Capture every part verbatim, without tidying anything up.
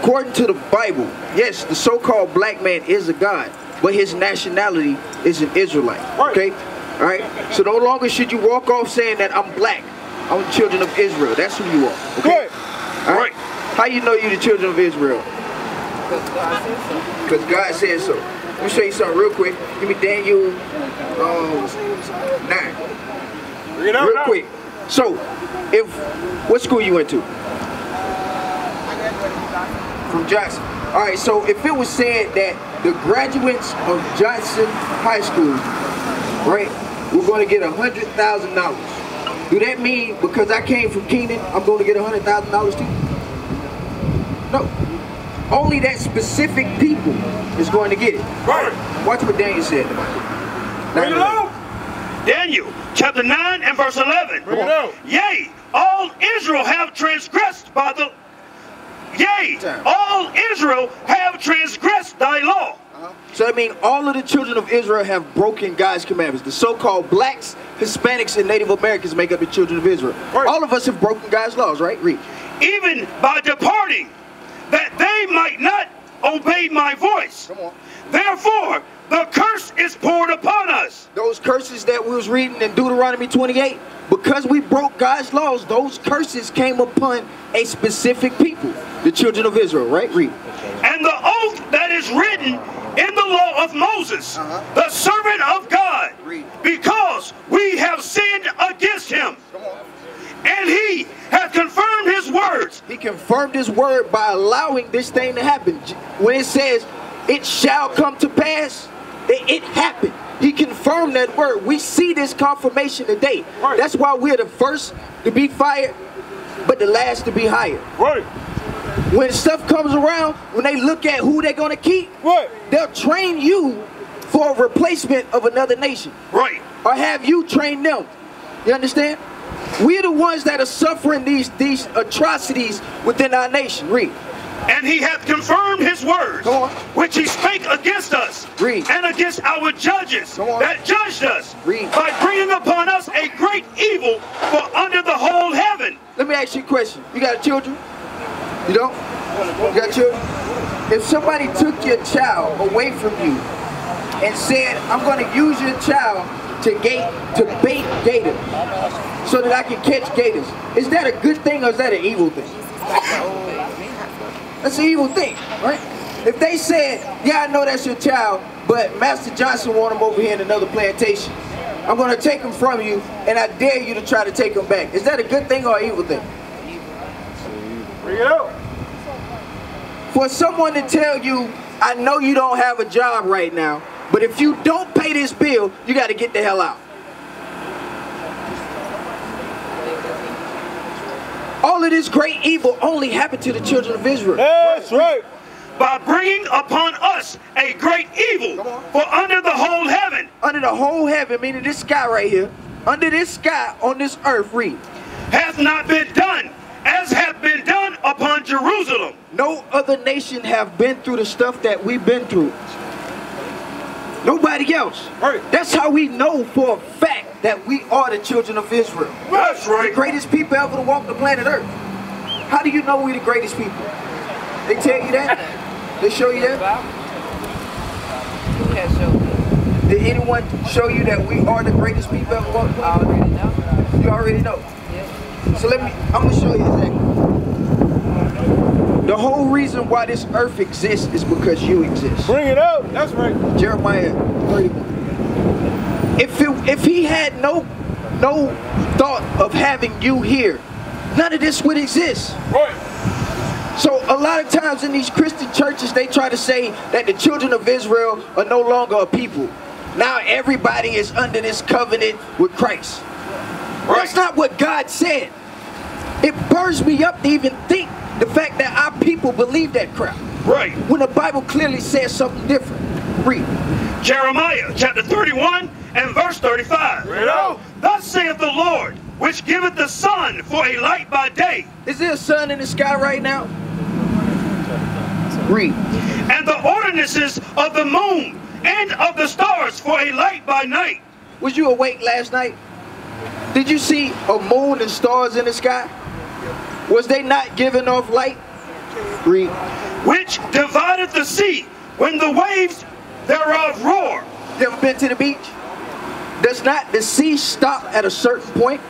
According to the Bible, yes, the so-called black man is a god, but his nationality is an Israelite. Right. Okay? All right? So no longer should you walk off saying that I'm black. I'm the children of Israel. That's who you are. Okay? Right. All right? Right. How you know you're the children of Israel? Because God said so. Because God said so. Let me show you something real quick. Give me Daniel um, nine. Bring it out, real out. quick. So, if what school you went to? From Johnson. All right, so if it was said that the graduates of Johnson High School, right, we're going to get one hundred thousand dollars. Do that mean because I came from Kenan, I'm going to get one hundred thousand dollars too? No. Only that specific people is going to get it. Right. Watch what Daniel said about it. Bring it out. Daniel chapter nine and verse eleven. Bring it out. Yea, all Israel have transgressed by the Yea, all Israel have transgressed thy law. Uh-huh. So I mean, all of the children of Israel have broken God's commandments. The so-called blacks, Hispanics, and Native Americans make up the children of Israel. Right. All of us have broken God's laws, right? Read. Even by departing, that they might not obey my voice. Come on. Therefore, the curse is poured upon us. Those curses that we was reading in Deuteronomy twenty-eight, because we broke God's laws, those curses came upon a specific people, the children of Israel, right? Read. And the oath that is written in the law of Moses, uh-huh. the servant of God, read. Because we have sinned against him. Come on. And he hath confirmed his words. He confirmed his word by allowing this thing to happen. When it says, it shall come to pass, it happened. He confirmed that word. We see this confirmation today. Right. That's why we're the first to be fired, but the last to be hired. Right. When stuff comes around, when they look at who they're going to keep, right. they'll train you for a replacement of another nation. Right. Or have you train them. You understand? We're the ones that are suffering these, these atrocities within our nation. Read. And he hath confirmed his words, which he spake against us, Read. And against our judges that judged us, Read. By bringing upon us a great evil for under the whole heaven. Let me ask you a question. You got children? You don't? You got children? If somebody took your child away from you and said, I'm going to use your child to gate, to bait gators so that I can catch gators, is that a good thing or is that an evil thing? That's an evil thing, right? If they said, yeah, I know that's your child, but Master Johnson want him over here in another plantation. I'm going to take him from you, and I dare you to try to take him back. Is that a good thing or an evil thing? Bring it up. For someone to tell you, I know you don't have a job right now, but if you don't pay this bill, you got to get the hell out. All of this great evil only happened to the children of Israel. That's right. By bringing upon us a great evil for under the whole heaven. Under the whole heaven, meaning this sky right here. Under this sky, on this earth, read. Hath not been done, as hath been done upon Jerusalem. No other nation have been through the stuff that we've been through. Nobody else. Right. That's how we know for a fact that we are the children of Israel. That's right. The greatest people ever to walk the planet Earth. How do you know we're the greatest people? They tell you that? They show you that? Did anyone show you that we are the greatest people ever walk the planet? I already know. You already know? So let me, I'm going to show you exactly. The whole reason why this earth exists is because you exist. Bring it up. That's right. Jeremiah thirty-one. If it, if he had no no thought of having you here, none of this would exist. Right. So a lot of times in these Christian churches, they try to say that the children of Israel are no longer a people. Now everybody is under this covenant with Christ. Right. That's not what God said. It burns me up to even think the fact that our people believe that crap. Right. When the Bible clearly says something different. Read. Jeremiah chapter thirty-one and verse thirty-five. Read on. Thus saith the Lord, which giveth the sun for a light by day. Is there a sun in the sky right now? Read. And the ordinances of the moon and of the stars for a light by night. Was you awake last night? Did you see a moon and stars in the sky? Was they not giving off light? Read. which divideth the sea when the waves thereof roar. You ever been to the beach? Does not the sea stop at a certain point?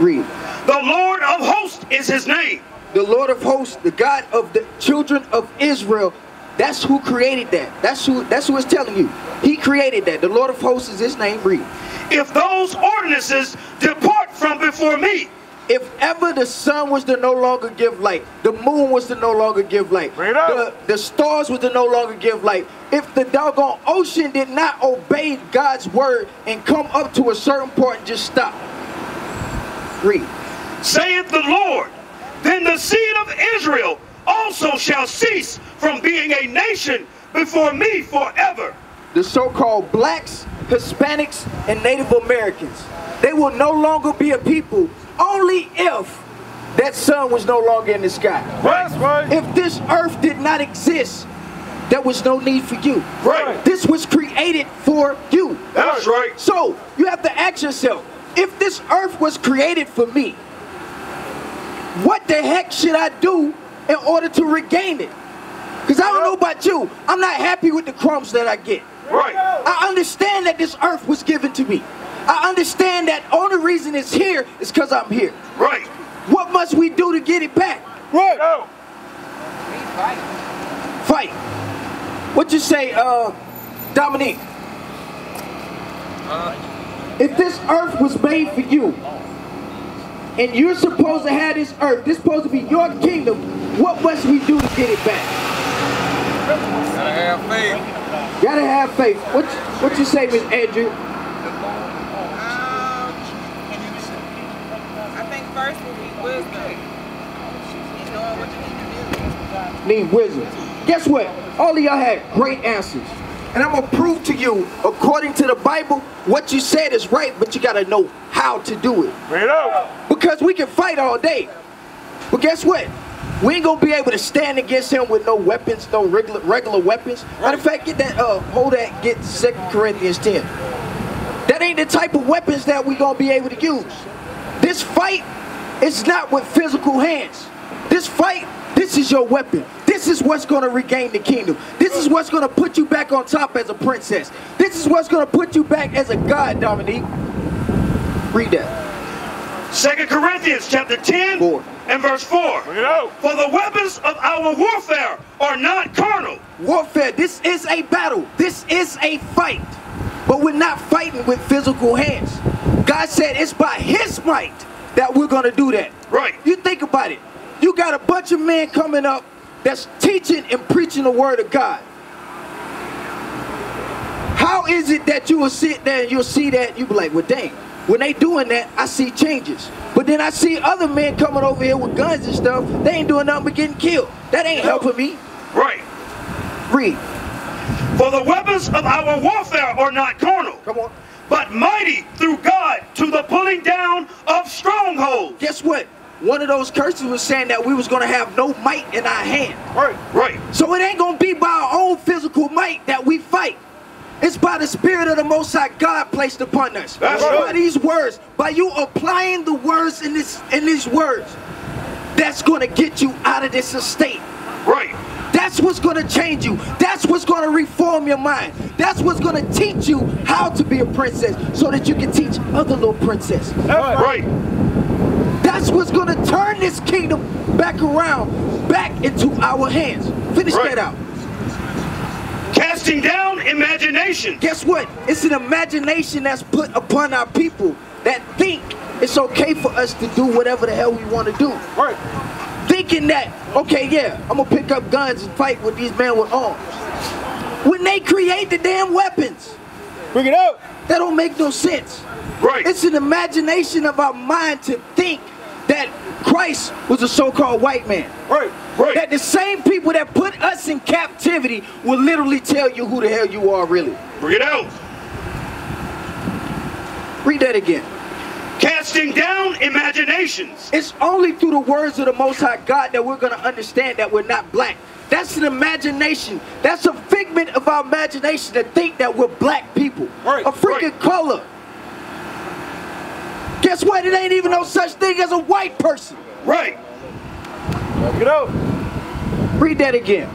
Read. The Lord of hosts is his name. The Lord of hosts, the God of the children of Israel. That's who created that. That's who, that's who is telling you. He created that. The Lord of hosts is his name. Read. If those ordinances depart from before me. If ever the sun was to no longer give light, the moon was to no longer give light, the, the stars was to no longer give light, if the doggone ocean did not obey God's word and come up to a certain point and just stop. Read. Saith the Lord, then the seed of Israel also shall cease from being a nation before me forever. The so-called blacks, Hispanics, and Native Americans, they will no longer be a people only if that sun was no longer in the sky. Right. Right. If this earth did not exist, there was no need for you. Right. This was created for you. That's right. So you have to ask yourself, if this earth was created for me, what the heck should I do in order to regain it? Because I don't know about you, I'm not happy with the crumbs that I get. Right. I understand that this earth was given to me. I understand that only reason it's here is because I'm here. Right. What must we do to get it back? Right. No. Fight. Fight. What you say, uh, Dominique? Uh, if this earth was made for you, and you're supposed to have this earth, this is supposed to be your kingdom, what must we do to get it back? Gotta have faith. Gotta have faith. What, what you say, Miss Andrew? Um, I think first we need wisdom. And knowing what you need to do. Need wisdom. Guess what? All of y'all had great answers. And I'm going to prove to you, according to the Bible, what you said is right, but you got to know how to do it. Bring it up. Because we can fight all day. But guess what? We ain't going to be able to stand against him with no weapons, no regular, regular weapons. Matter of fact, get that, uh, hold that, get Second Corinthians ten. That ain't the type of weapons that we going to be able to use. This fight is not with physical hands. This fight, this is your weapon. This is what's going to regain the kingdom. This is what's going to put you back on top as a princess. This is what's going to put you back as a god, Dominique. Read that. Second Corinthians chapter ten and verse four. For the weapons of our warfare are not carnal. Warfare. This is a battle. This is a fight. But we're not fighting with physical hands. God said it's by his might that we're going to do that. Right. You think about it. You got a bunch of men coming up that's teaching and preaching the word of God. How is it that you will sit there and you'll see that and you'll be like, well, dang, when they doing that, I see changes. But then I see other men coming over here with guns and stuff. They ain't doing nothing but getting killed. That ain't helping me. Right. Read. For the weapons of our warfare are not carnal. Come on. But mighty through God to the pulling down of strongholds. Guess what? One of those curses was saying that we was going to have no might in our hand. Right, right. So it ain't going to be by our own physical might that we fight. It's by the Spirit of the Most High God placed upon us. That's right. By these words, by you applying the words in this in these words, that's going to get you out of this estate. Right. That's what's going to change you. That's what's going to reform your mind. That's what's going to teach you how to be a princess so that you can teach other little princesses. That's right. Right. That's what's going to turn this kingdom back around, back into our hands. Finish right. that out. Casting down imagination. Guess what? It's an imagination that's put upon our people that think it's okay for us to do whatever the hell we want to do. Right. Thinking that, okay, yeah, I'm going to pick up guns and fight with these men with arms. When they create the damn weapons. Bring it up. That don't make no sense. Right. It's an imagination of our mind to think that Christ was a so-called white man. Right, right. That the same people that put us in captivity will literally tell you who the hell you are really. Bring it out. Read that again. Casting down imaginations. It's only through the words of the Most High God that we're going to understand that we're not black. That's an imagination. That's a figment of our imagination to think that we're black people. Right, a freaking right. color. Guess what? It ain't even no such thing as a white person. Right. Get out. Read that again.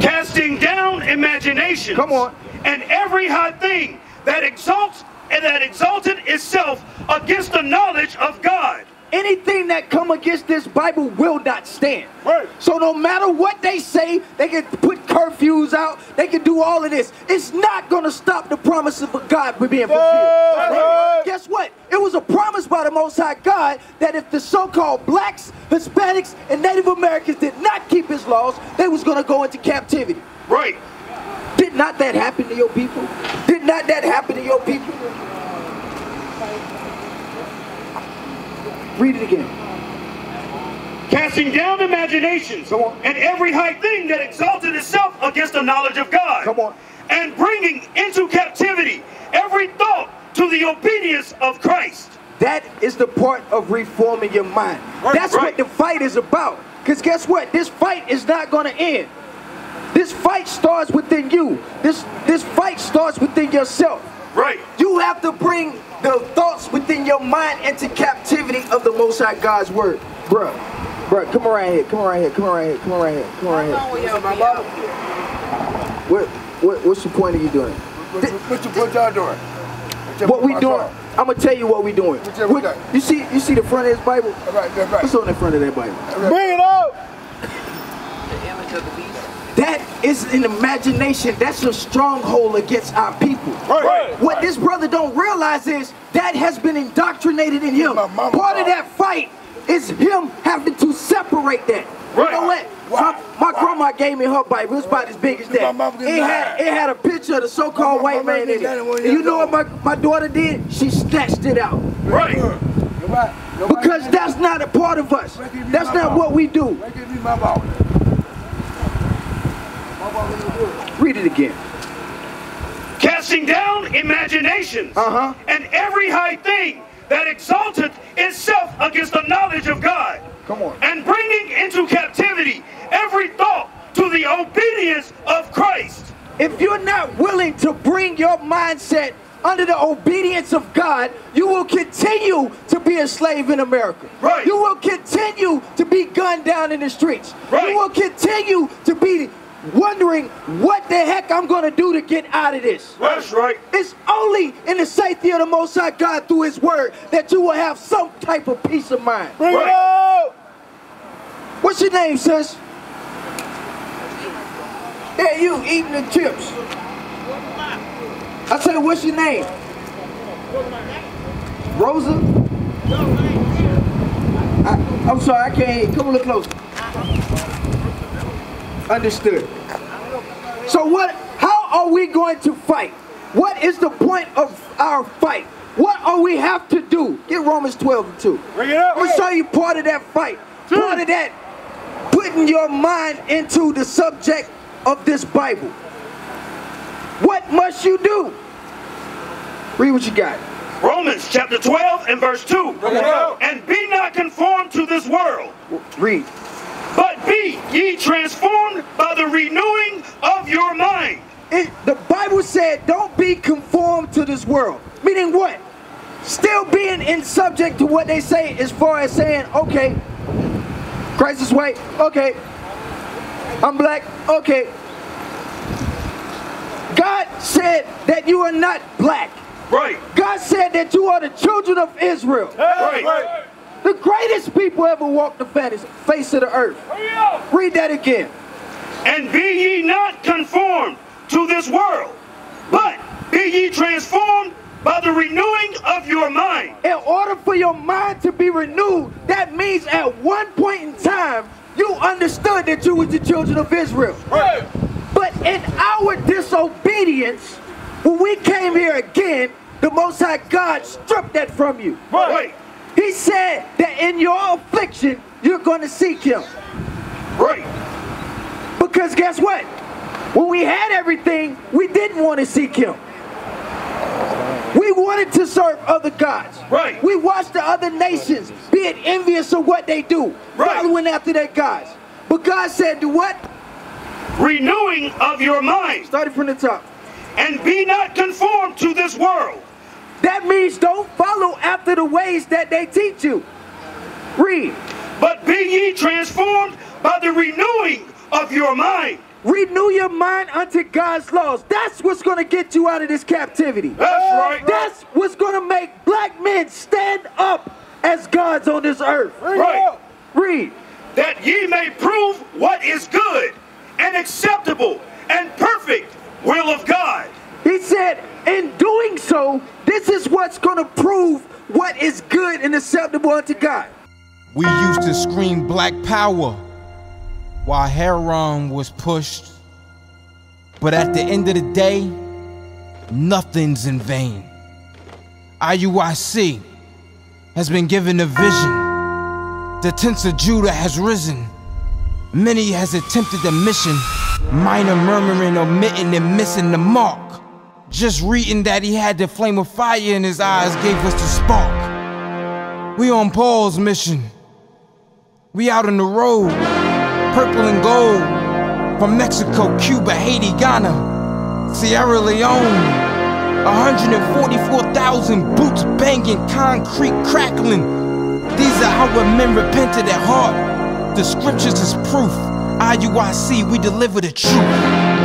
Casting down imaginations. Come on. And every high thing that exalts and that exalted itself against the knowledge of God. Anything that come against this Bible will not stand. Right. So no matter what they say, they can put curfews out, they can do all of this. It's not going to stop the promise of God from being fulfilled. Right. Right. Guess what? It was a promise by the Most High God that if the so-called blacks, Hispanics, and Native Americans did not keep his laws, they was going to go into captivity. Right. Did not that happen to your people? Did not that happen to your people? Read it again. Casting down imaginations and every high thing that exalted itself against the knowledge of God. Come on. And bringing into captivity every thought to the obedience of Christ. That is the part of reforming your mind. Right, That's right. what the fight is about. Because guess what? This fight is not going to end. This fight starts within you. This, this fight starts within yourself. Right. You have to bring the thoughts within your mind into captivity of the Most High God's word. Bruh, bruh, come around here, come around here, come around here, come around here, come around here. What, what, what's the point of you doing? What, what, what y'all doing? What we doing, I'm going to tell you what we doing. What, you see you see the front of this Bible? All right, that's right. What's on the front of that Bible? Right. Bring it up! The image of the beast. That is an imagination. That's a stronghold against our people. Right. What this brother don't realize is that has been indoctrinated in him. Part mama. of that fight is him having to separate that. Right. You know what? Why? My, my Why? grandma gave me her Bible. It was about as big as that. It had, it had a picture of the so-called white man in it. And you know what my, my daughter did? She snatched it out. Right. Because that's not a part of us. That's not what we do. Read it again. Casting down imaginations uh-huh. and every high thing that exalted itself against the knowledge of God. Come on. And bringing into captivity every thought to the obedience of Christ. If you're not willing to bring your mindset under the obedience of God, you will continue to be a slave in America. Right. You will continue to be gunned down in the streets. Right. You will continue to be wondering what the heck I'm going to do to get out of this. That's right. It's only in the safety of the Most High God through his word that you will have some type of peace of mind. Right. What's your name, sis? Yeah, you eating the chips. I said, what's your name? Rosa? I, I'm sorry, I can't. Come a little closer. Understood. So what, how are we going to fight? What is the point of our fight? What are we have to do? Get Romans twelve and two. Bring it up. I'm gonna show you part of that fight. Two. Part of that putting your mind into the subject of this Bible. What must you do? Read what you got. Romans chapter twelve and verse two. Bring it up. And be not conformed to this world. Read. But be ye transformed by the renewing of your mind. It, the Bible said, don't be conformed to this world. Meaning what? Still being in subject to what they say as far as saying, okay, Christ is white, okay, I'm black, okay. God said that you are not black. Right. God said that you are the children of Israel. Right. Right. The greatest people ever walked the face of the earth. Read that again. And be ye not conformed to this world, but be ye transformed by the renewing of your mind. In order for your mind to be renewed, that means at one point in time, you understood that you were the children of Israel. Right. But in our disobedience, when we came here again, the Most High God stripped that from you. Right. He said that in your affliction, you're going to seek him. Right. Because guess what? When we had everything, we didn't want to seek him. We wanted to serve other gods. Right. We watched the other nations being envious of what they do, right. following after their gods. But God said, do what? Renewing of your mind. Started from the top. And be not conformed to this world. That means don't follow after the ways that they teach you. Read. But be ye transformed by the renewing of your mind. Renew your mind unto God's laws. That's what's going to get you out of this captivity. That's right. That's what's going to make black men stand up as gods on this earth. Right. Read. That ye may prove what is good and acceptable and perfect will of God. He said, in doing so, this is what's going to prove what is good and acceptable unto God. We used to scream black power while Heron was pushed. But at the end of the day, nothing's in vain. I U I C has been given a vision. The tents of Judah has risen. Many has attempted the mission, minor murmuring, omitting, and missing the mark. Just reading that he had the flame of fire in his eyes gave us the spark. We on Paul's mission. We out on the road, purple and gold. From Mexico, Cuba, Haiti, Ghana, Sierra Leone. one hundred forty-four thousand boots banging, concrete crackling. These are how our men repented at heart. The scriptures is proof. I U I C, we deliver the truth.